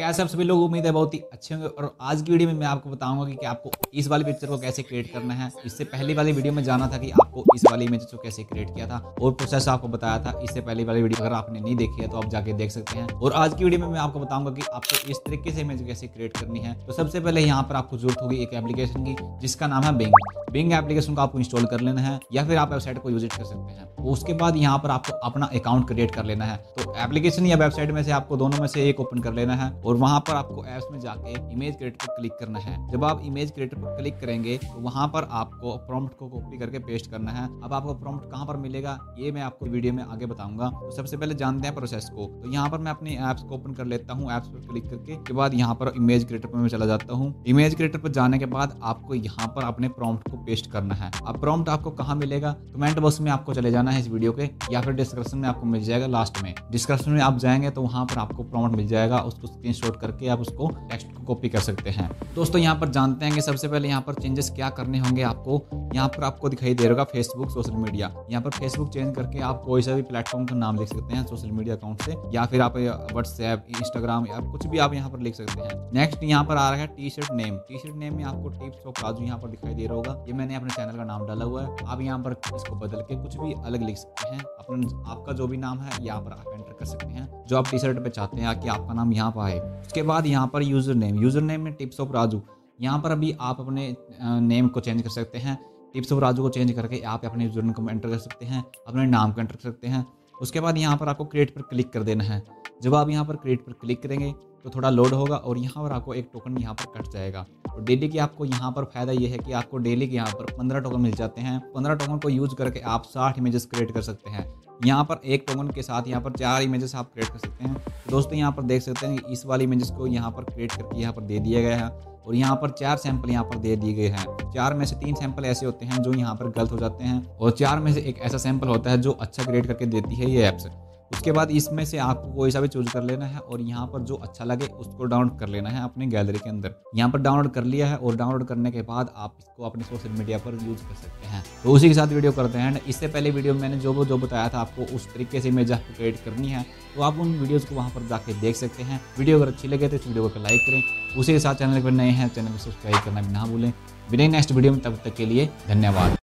कैसे आप सभी लोग, उम्मीद है बहुत ही अच्छे होंगे। और आज की वीडियो में मैं आपको बताऊंगा कि आपको इस वाली पिक्चर को कैसे क्रिएट करना है। इससे पहले वाली वीडियो में जाना था कि आपको इस वाली इमेज को कैसे क्रिएट किया था और प्रोसेस आपको बताया था। इससे पहले वाली वीडियो अगर आपने नहीं देखी है तो आप जाके देख सकते हैं। और आज की वीडियो में मैं आपको बताऊंगा कि आपको इस तरीके से इमेज कैसे क्रिएट करनी है। तो सबसे पहले यहाँ पर आपको जरूरत होगी एक एप्लीकेशन की जिसका नाम है बिंग। बिंग एप्लीकेशन को आपको इंस्टॉल कर लेना है या फिर आप वेबसाइट को विजिट कर सकते हैं। उसके बाद यहाँ पर आपको अपना अकाउंट क्रिएट कर लेना है। तो एप्लीकेशन या वेबसाइट में से आपको दोनों में से एक ओपन कर लेना है और वहाँ पर आपको ऐप्स में जाके इमेज क्रिएटर पर क्लिक करना है। जब आप इमेज क्रिएटर पर क्लिक करेंगे तो वहाँ पर आपको प्रॉम्प्ट को कॉपी करके पेस्ट करना है। अब आपको प्रॉम्प्ट कहाँ पर मिलेगा ये मैं आपको वीडियो में आगे बताऊंगा। तो सबसे पहले जानते हैं प्रोसेस को। तो यहाँ पर मैं अपने ऐप्स को ओपन कर लेता हूँ। ऐप्स पर क्लिक करके के बाद यहाँ पर इमेज क्रिएटर पर मैं चला जाता हूँ। इमेज क्रिएटर पर जाने के बाद आपको यहाँ पर अपने प्रॉम्प्ट को पेस्ट करना है। अब प्रॉम्प्ट आपको कहाँ मिलेगा, कमेंट बॉक्स में आपको चले जाना है इस वीडियो के, या फिर डिस्क्रिप्शन में आपको मिल जाएगा। लास्ट में डिस्क्रिप्शन में आप जाएंगे तो वहाँ पर आपको प्रॉम्प्ट मिल जाएगा। उसको स्क्रीनशॉट करके आप उसको टेक्स्ट को कॉपी कर सकते हैं। दोस्तों यहाँ पर जानते हैं कि सबसे पहले यहाँ पर चेंजेस क्या करने होंगे आपको। यहाँ पर आपको दिखाई दे रहा होगा फेसबुक सोशल मीडिया। यहाँ पर फेसबुक चेंज करके आप कोई सा भी प्लेटफॉर्म का नाम लिख सकते हैं सोशल मीडिया अकाउंट से, या फिर आप व्हाट्सएप इंस्टाग्राम या कुछ भी आप यहाँ पर लिख सकते हैं। नेक्स्ट यहाँ पर आ रहा है T shirt name. T shirt name में आपको टिप्स ऑफ राजू यहाँ पर दिखाई दे रहा होगा। ये मैंने अपने चैनल का नाम डाला हुआ है। आप यहाँ पर इसको बदल के कुछ भी अलग लिख सकते हैं। आपका जो भी नाम है यहाँ पर आप एंटर कर सकते हैं जो आप टी शर्ट पे चाहते हैं कि आपका नाम यहाँ पर आए। उसके बाद यहाँ पर यूजर नेम। यूजर नेम में टिप्स ऑफ राजू, यहाँ पर अभी आप अपने नेम को चेंज कर सकते हैं। टिप्स ऑफ राजू को चेंज करके आप अपने यूजर नेम को एंटर कर सकते हैं, अपने नाम को एंटर कर सकते हैं। उसके बाद यहाँ पर आपको क्रिएट पर क्लिक कर देना है। जब आप यहाँ पर क्रिएट पर क्लिक करेंगे तो थोड़ा लोड होगा और यहाँ पर आपको एक टोकन यहाँ पर कट जाएगा। और डेली की आपको यहाँ पर फायदा ये है कि आपको डेली के यहाँ पर 15 टोकन मिल जाते हैं। 15 टोकन को यूज करके आप 60 इमेजेस क्रिएट कर सकते हैं। यहाँ पर एक टोकन के साथ यहाँ पर 4 इमेजेस आप क्रिएट कर सकते हैं। दोस्तों यहाँ पर देख सकते हैं कि इस वाली इमेजेस को यहाँ पर क्रिएट करके यहाँ पर दे दिया गया है और यहाँ पर 4 सैंपल यहाँ पर दे दिए गए हैं। 4 में से 3 सैंपल ऐसे होते हैं जो यहाँ पर गलत हो जाते हैं और 4 में से एक ऐसा सैंपल होता है जो अच्छा क्रिएट करके देती है ये ऐप्स। उसके बाद इसमें से आपको कोई सा भी चूज कर लेना है और यहाँ पर जो अच्छा लगे उसको डाउनलोड कर लेना है अपने गैलरी के अंदर। यहाँ पर डाउनलोड कर लिया है और डाउनलोड करने के बाद आप इसको अपने सोशल मीडिया पर यूज कर सकते हैं। तो उसी के साथ वीडियो करते हैं। इससे पहले वीडियो में मैंने जो बताया था आपको उस तरीके से इमेज आपको क्रिएट करनी है, तो आप उन वीडियोज़ को वहाँ पर जाके देख सकते हैं। वीडियो अगर अच्छी लगे तो इस वीडियो को लाइक करें। उसी के साथ चैनल पर नए हैं, चैनल को सब्सक्राइब करना भी ना भूलें। बिना नेक्स्ट वीडियो में, तब तक के लिए धन्यवाद।